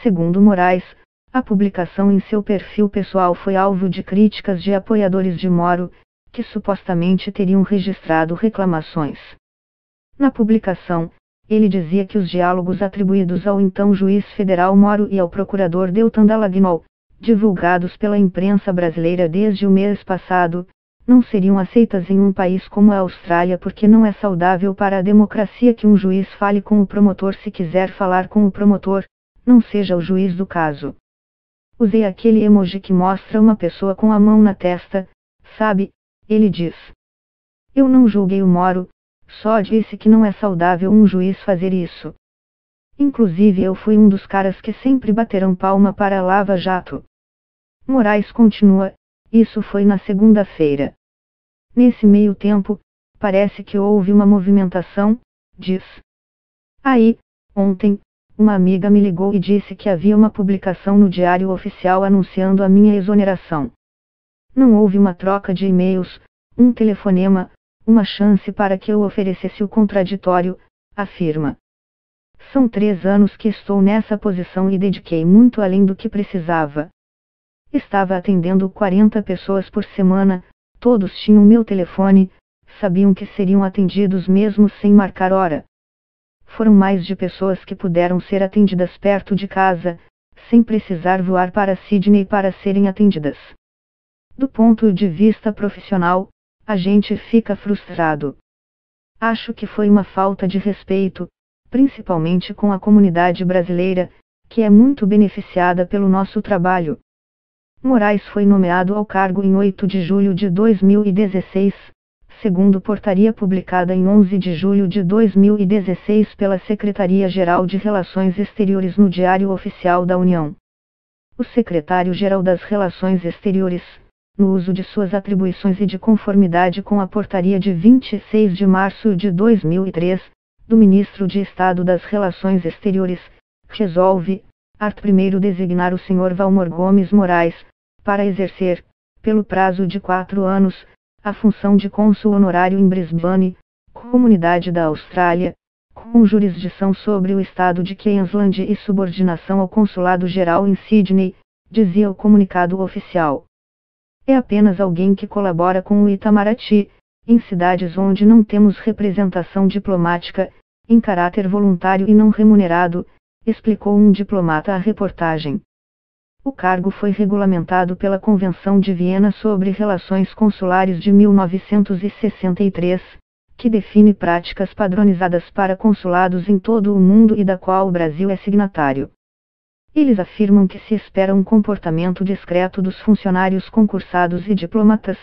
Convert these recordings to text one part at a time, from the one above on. Segundo Moraes, a publicação em seu perfil pessoal foi alvo de críticas de apoiadores de Moro, que supostamente teriam registrado reclamações. Na publicação, ele dizia que os diálogos atribuídos ao então juiz federal Moro e ao procurador Deltan Dallagnol, divulgados pela imprensa brasileira desde o mês passado, não seriam aceitas em um país como a Austrália porque não é saudável para a democracia que um juiz fale com o promotor se quiser falar com o promotor, não seja o juiz do caso. Usei aquele emoji que mostra uma pessoa com a mão na testa, sabe, ele diz. Eu não julguei o Moro, só disse que não é saudável um juiz fazer isso. Inclusive eu fui um dos caras que sempre bateram palma para a Lava Jato. Moraes continua, isso foi na segunda-feira. Nesse meio tempo, parece que houve uma movimentação, diz. Aí, ontem, uma amiga me ligou e disse que havia uma publicação no Diário Oficial anunciando a minha exoneração. Não houve uma troca de e-mails, um telefonema, uma chance para que eu oferecesse o contraditório, afirma. São 3 anos que estou nessa posição e dediquei muito além do que precisava. Estava atendendo 40 pessoas por semana, todos tinham meu telefone, sabiam que seriam atendidos mesmo sem marcar hora. Foram mais de pessoas que puderam ser atendidas perto de casa, sem precisar voar para Sydney para serem atendidas. Do ponto de vista profissional, a gente fica frustrado. Acho que foi uma falta de respeito, principalmente com a comunidade brasileira, que é muito beneficiada pelo nosso trabalho. Moraes foi nomeado ao cargo em 8 de julho de 2016, segundo portaria publicada em 11 de julho de 2016 pela Secretaria-Geral de Relações Exteriores no Diário Oficial da União. O secretário-geral das Relações Exteriores, no uso de suas atribuições e de conformidade com a portaria de 26 de março de 2003, do Ministro de Estado das Relações Exteriores, resolve, art. 1º designar o Sr. Valmor Gomes Moraes, para exercer, pelo prazo de 4 anos, a função de cônsul honorário em Brisbane, Comunidade da Austrália, com jurisdição sobre o estado de Queensland e subordinação ao Consulado-Geral em Sydney, dizia o comunicado oficial. É apenas alguém que colabora com o Itamaraty, em cidades onde não temos representação diplomática, em caráter voluntário e não remunerado, explicou um diplomata à reportagem. O cargo foi regulamentado pela Convenção de Viena sobre Relações Consulares de 1963, que define práticas padronizadas para consulados em todo o mundo e da qual o Brasil é signatário. Eles afirmam que se espera um comportamento discreto dos funcionários concursados e diplomatas,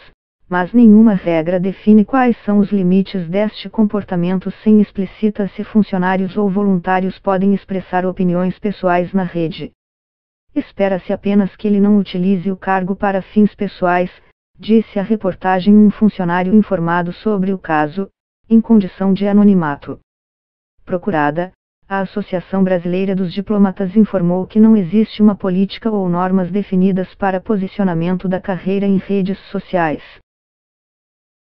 mas nenhuma regra define quais são os limites deste comportamento sem explicitar se funcionários ou voluntários podem expressar opiniões pessoais na rede. Espera-se apenas que ele não utilize o cargo para fins pessoais, disse à reportagem um funcionário informado sobre o caso, em condição de anonimato. Procurada, a Associação Brasileira dos Diplomatas informou que não existe uma política ou normas definidas para posicionamento da carreira em redes sociais.